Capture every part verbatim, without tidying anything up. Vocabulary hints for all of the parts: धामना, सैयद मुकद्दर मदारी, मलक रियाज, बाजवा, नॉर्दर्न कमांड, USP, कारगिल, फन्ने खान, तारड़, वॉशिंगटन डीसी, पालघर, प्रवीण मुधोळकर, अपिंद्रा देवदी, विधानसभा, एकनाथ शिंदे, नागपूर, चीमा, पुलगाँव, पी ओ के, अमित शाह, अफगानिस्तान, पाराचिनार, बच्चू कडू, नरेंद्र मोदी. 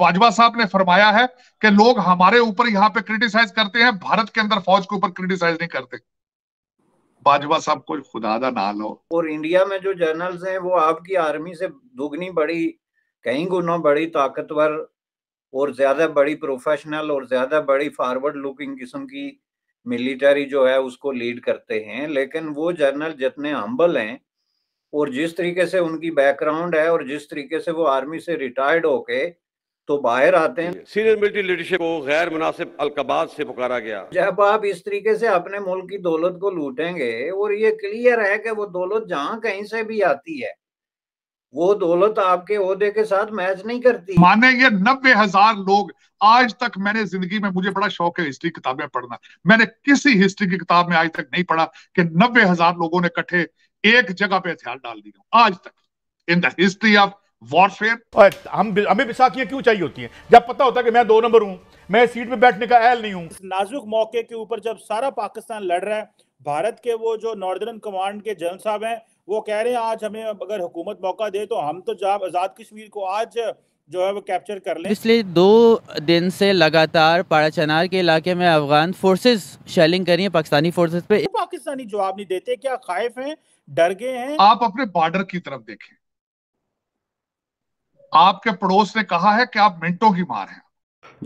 बाजवा साहब ने फरमाया है कि लोग हमारे ऊपर यहाँ पे क्रिटिसाइज करते हैं, भारत के अंदर फौज के ऊपर क्रिटिसाइज नहीं करते। बाजवा साहब कोई खुदादा ना लो। और इंडिया में जो जनरल्स हैं वो आपकी आर्मी से दुगनी बड़ी, कई गुना बड़ी ताकतवर और ज्यादा बड़ी प्रोफेशनल और ज्यादा बड़ी फॉरवर्ड लुकिंग किस्म की मिलिटरी जो है उसको लीड करते हैं, लेकिन वो जनरल जितने हम्बल हैं और जिस तरीके से उनकी बैकग्राउंड है और जिस तरीके से वो आर्मी से रिटायर्ड होके तो बाहर आते हैं। सीनियर मिलिट्री लीडरशिप को गैर मुनासिब अलकाबात से पुकारा गया। जब आप इस तरीके से अपने मुल्क की दौलत को लूटेंगे, और ये क्लियर है कि वो दौलत जहां कहीं से भी आती है वो दौलत आपके ओहदे के साथ मैच नहीं करती। मानेंगे नब्बे हजार लोग। आज तक मैंने जिंदगी में, मुझे बड़ा शौक है हिस्ट्री किताबें पढ़ना, मैंने किसी हिस्ट्री की किताब में आज तक नहीं पढ़ा कि नब्बे हजार लोगों ने इकट्ठे एक जगह पे हथियार डाल दिया। आज तक in the history of warfare हम हमें बैसाखियां क्यों चाहिए होती हैं जब पता होता है कि मैं दो नंबर हूं, मैं सीट पे बैठने का अहल नहीं हूं। इस नाजुक मौके के ऊपर जब सारा पाकिस्तान लड़ रहा है, भारत के वो जो नॉर्दर्न कमांड के जनरल साहब हैं वो कह रहे हैं आज हमें अगर हुकूमत मौका दे तो हम तो जब आज़ाद कश्मीर को आज जो है वो कैप्चर कर लें। पिछले दो दिन से लगातार पाराचिनार के इलाके में अफगान फोर्सेस शेलिंग कर रही है पाकिस्तानी फोर्सेस पे। पाकिस्तानी जवाब नहीं देते, क्या खाइफ हैं, डर गए हैं? आप अपने बॉर्डर की तरफ देखें, आपके पड़ोस ने कहा है कि आप मिनटों की मार हैं।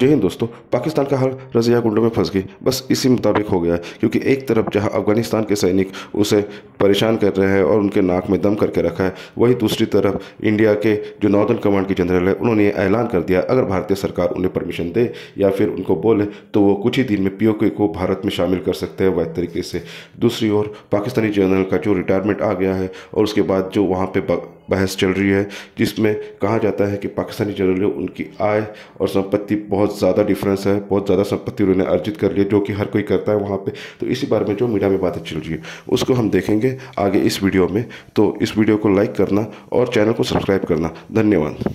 जय हिंद दोस्तों, पाकिस्तान का हाल रज़िया गुंडों में फंस गई, बस इसी मुताबिक हो गया है, क्योंकि एक तरफ जहां अफगानिस्तान के सैनिक उसे परेशान कर रहे हैं और उनके नाक में दम करके रखा है, वहीं दूसरी तरफ इंडिया के जो नॉर्दर्न कमांड के जनरल है उन्होंने ऐलान कर दिया अगर भारतीय सरकार उन्हें परमिशन दे या फिर उनको बोले तो वो कुछ ही दिन में पी ओ के को भारत में शामिल कर सकते हैं वैध तरीके से। दूसरी ओर पाकिस्तानी जनरल का जो रिटायरमेंट आ गया है और उसके बाद जो वहाँ पर बहस चल रही है जिसमें कहा जाता है कि पाकिस्तानी जनरलों उनकी आय और संपत्ति बहुत ज़्यादा डिफरेंस है, बहुत ज़्यादा संपत्ति उन्होंने अर्जित कर ली जो कि हर कोई करता है वहाँ पे। तो इसी बारे में जो मीडिया में बातें चल रही है उसको हम देखेंगे आगे इस वीडियो में। तो इस वीडियो को लाइक करना और चैनल को सब्सक्राइब करना। धन्यवाद।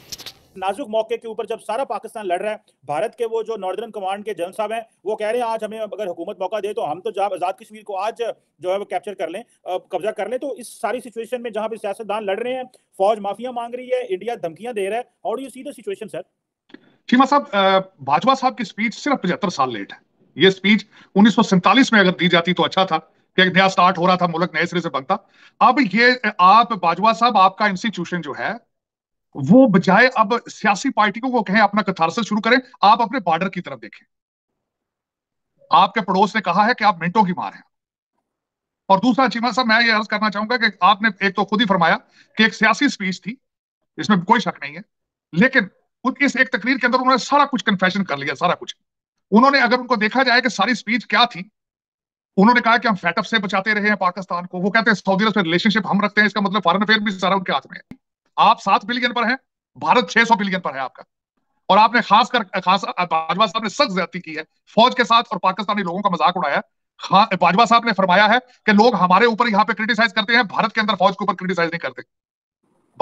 नाजुक मौके के ऊपर जब सारा पाकिस्तान लड़ रहा है, भारत के वो जो नॉर्दर्न कमांड के जनरल साहब हैं वो कह रहे हैं आज हमें अगर हुकूमत मौका दे तो हम तो जहाँ आज़ाद कश्मीर को आज जो है वो कैप्चर कर लें, कब्जा कर लें। तो इस सारी सिचुएशन में जहाँ पे सियासतदान लड़ रहे हैं, फौज माफिया मांग रही है, इंडिया धमकियां दे रहा है, how do you see the situation sir? चीमा साहब, बाजवा साहब की स्पीच सिर्फ पचहत्तर साल लेट है। ये स्पीच उन्नीस सौ सैंतालीस में अगर दी जाती तो अच्छा था, एक नया स्टार्ट हो रहा था, मुल्क नए सिरे से बनता। अब ये आप बाजवा साहब, आपका इंस्टीट्यूशन जो है वो बजाय अब सियासी पार्टियों को कहें अपना कथार्सिस शुरू करें, आप अपने बॉर्डर की तरफ देखें। आपके पड़ोस ने कहा है कि आप मिनटों की मार हैं। और दूसरा चीमा साहब, मैं ये अर्ज करना चाहूंगा कि आपने एक तो खुद ही फरमाया कि एक सियासी स्पीच थी, इसमें कोई शक नहीं है, लेकिन इस एक तकरीर के अंदर उन्होंने सारा कुछ कन्फेशन कर लिया, सारा कुछ उन्होंने। अगर उनको देखा जाए कि सारी स्पीच क्या थी, उन्होंने कहा कि हम फैटअप से बचाते रहे हैं पाकिस्तान को, वो कहते हैं सऊदी अरब से रिलेशनशिप हम रखते हैं, इसका मतलब फॉरेन अफेयर भी सारा उनके हाथ में है। आप सात बिलियन पर हैं, भारत छह सौ बिलियन पर है आपका, और आपने खास कर खास बाजवा साहब ने सख्त ज्यादती की है फौज के साथ और पाकिस्तानी लोगों का मजाक उड़ाया है। बाजवा साहब ने फरमाया है कि लोग हमारे ऊपर यहाँ पे क्रिटिसाइज करते हैं, भारत के अंदर फौज के ऊपर क्रिटिसाइज नहीं करते।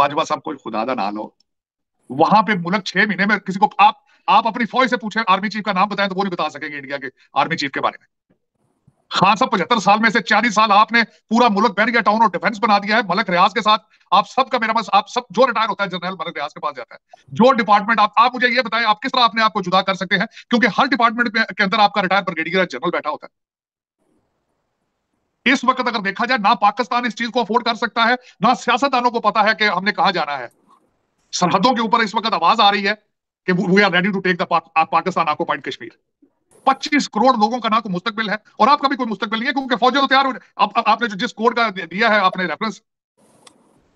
बाजवा साहब कोई खुदादा ना लो। वहां पे मुल्क छह महीने में किसी को आप आप अपनी फौज से पूछे आर्मी चीफ का नाम बताएं तो वो नहीं बता सकेंगे इंडिया के आर्मी चीफ के बारे में। खान साहब, पचहत्तर साल में से चालीस साल आपने पूरा मुल्क बैरियर टाउन और डिफेंस बना दिया है मलक रियाज के साथ। आप सबका मेरा बस, आप सब जो रिटायर होता है जनरल मलक रियाज के पास जाता है, जो डिपार्टमेंट आप आप मुझे ये बताएं आप किस तरह अपने आप को जुदा कर सकते हैं, क्योंकि हर डिपार्टमेंट के अंदर आपका रिटायर ब्रिगेडियर जनरल बैठा होता है। इस वक्त अगर देखा जाए ना पाकिस्तान इस चीज को अफोर्ड कर सकता है, ना सियासतदानों को पता है कि हमने कहा जाना है। सरहदों के ऊपर इस वक्त आवाज आ रही है कि we are ready to take the Pakistan occupied Kashmir. पच्चीस करोड़ लोगों का ना कोई मुस्तकबिल है और आपका भी कोई मुस्तकबिल नहीं है, क्योंकि फौजी तो तैयार हो आप, आप, आपने जो जिस कोड का दिया है आपने रेफरेंस,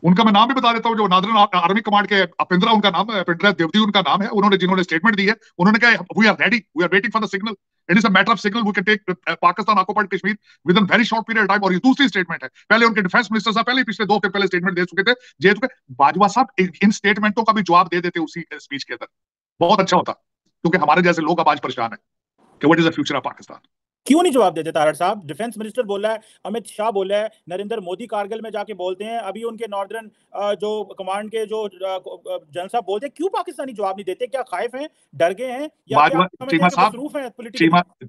उनका मैं नाम भी बता देता हूँ, जो नादरन आर्मी कमांड के अपिंद्रा, उनका नाम है अपिंद्रा देवदी, उनका नाम है, उन्होंने जिन्होंने स्टेटमेंट दी है उन्होंने कहा we are ready, we are waiting for the signal, it is a matter of signal, we can take Pakistan occupied Kashmir within very short period time. और ये दूसरी स्टेटमेंट है, पहले उनके डिफेंस मिनिस्टर साहब पहले पिछले दो हफ्ते पहले स्टेटमेंट दे चुके थे दे चुके बाजवा साहब इन स्टेटमेंटों का भी जवाब दे देते उसी स्पीच के अंदर, बहुत अच्छा होता, क्योंकि हमारे जैसे लोग अब आज परेशान है कि what is the future of Pakistan. क्यों नहीं जवाब देते तारड़ साहब? डिफेंस मिनिस्टर बोला है, अमित शाह बोला है, नरेंद्र मोदी कारगिल में जाके बोलते हैं, अभी उनके नॉर्दर्न जो कमांड के जो जनरल साहब बोलते हैं, क्यों पाकिस्तानी जवाब नहीं देते? क्या खाइफ हैं, डर गए हैं? चीमा,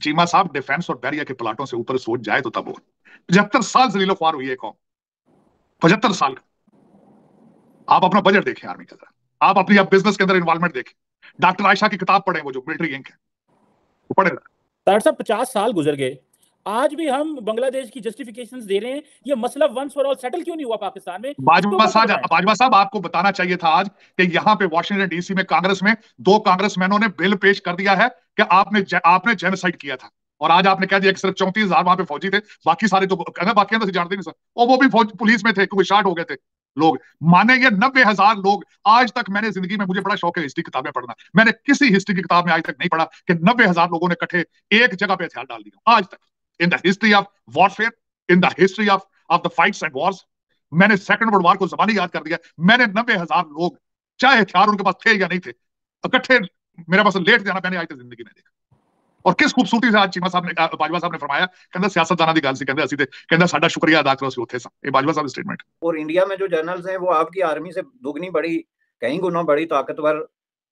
चीमा साहब, डिफेंस और बैरियर के प्लाटों से ऊपर सोच जाए तो तब पचहत्तर साल जलीलो ख्वार हुई है कौम, पचहत्तर साल। आप अपना बजट देखें आर्मी का, आप अपनी बिजनेस के अंदर इन्वॉल्वमेंट देखें, डॉक्टर आयशा की किताब पढ़े, वो जो मिलिट्री इंक है वो पढ़े। तार साहब पचास साल गुजर गए, आज भी हम बांग्लादेश की जस्टिफिकेशंस दे रहे हैं, ये मसला वंस फॉर ऑल सेटल क्यों नहीं हुआ पाकिस्तान में? बाजवा साहब, बाजवा साहब आपको बताना चाहिए था आज कि यहाँ पे वॉशिंगटन डीसी में कांग्रेस में दो कांग्रेसमैनों ने बिल पेश कर दिया है कि आपने ज, आपने जेनोसाइड किया था, और आज आपने कह दिया कि सिर्फ चौंतीस हजार वहां पे फौजी थे, बाकी सारे तो बाकी अंदर से जानते नहीं सर, और वो भी फौज पुलिस में थे, शॉट हो गए थे लोग। माने ये नब्बे हजार लोग, आज तक मैंने जिंदगी में, मुझे बड़ा शौक है हिस्ट्री किताबें पढ़ना, मैंने किसी हिस्ट्री की किताब में आज तक नहीं पढ़ा कि नब्बे हजार लोगों ने इकट्ठे एक जगह पे हथियार डाल दिया, आज तक in the history of warfare, in the history of of the fights and wars। मैंने सेकंड वर्ल्ड वार को ज़माने याद कर दिया, मैंने नब्बे हजार लोग, चाहे चार उनके पास थे या नहीं थे, इकट्ठे मेरे पास लेट जाना मैंने आज तक जिंदगी में देखा। और किस खूबसूरती से आज चीमा साहब ने, बाजवा साहब ने फरमाया कहना सियासतदाना दी गल सी, कहना असि ते कहना साडा शुक्रिया अदा करो, सी उठे सा। ये बाजवा साहब स्टेटमेंट। और इंडिया में जो जनरल्स हैं वो आपकी आर्मी से दोगुनी बड़ी, कई गुना बड़ी ताकतवर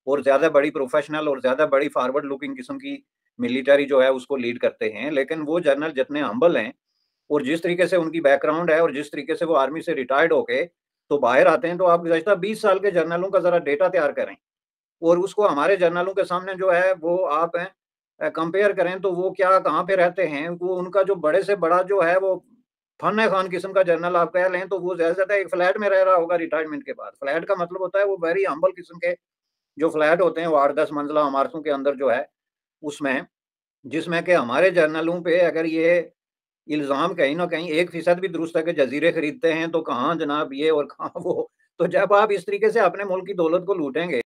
और ज्यादा बड़ी प्रोफेशनल और ज्यादा बड़ी फॉरवर्ड लुकिंग किस्म की मिलिट्री जो है उसको लीड करते हैं, लेकिन वो जनरल जितने हम्बल हैं और जिस तरीके से उनकी बैकग्राउंड है और जिस तरीके से वो आर्मी से रिटायर्ड होके तो बाहर आते हैं, तो आप गुज़श्ता बीस साल के जनरलों का जरा डेटा तैयार करें और उसको हमारे जनरलों के सामने जो है वो आप कंपेयर करें, तो वो क्या कहाँ पे रहते हैं। वो उनका जो बड़े से बड़ा जो है वो फन्ने खान किस्म का जनरल आप कह लें, तो वो ज्यादा से ज्यादा एक फ्लैट में रह रहा होगा रिटायरमेंट के बाद। फ्लैट का मतलब होता है वो वेरी हम्बल किस्म के जो फ्लैट होते हैं, वो आठ दस मंजिला इमारतों के अंदर जो है उसमें, जिसमें कि हमारे जर्नलों पे अगर ये इल्ज़ाम कहीं ना कहीं एक फीसद भी दुरुस्त है कि जजीरे खरीदते हैं, तो कहाँ जनाब ये और कहाँ वो। तो जब आप इस तरीके से अपने मुल्क की दौलत को लूटेंगे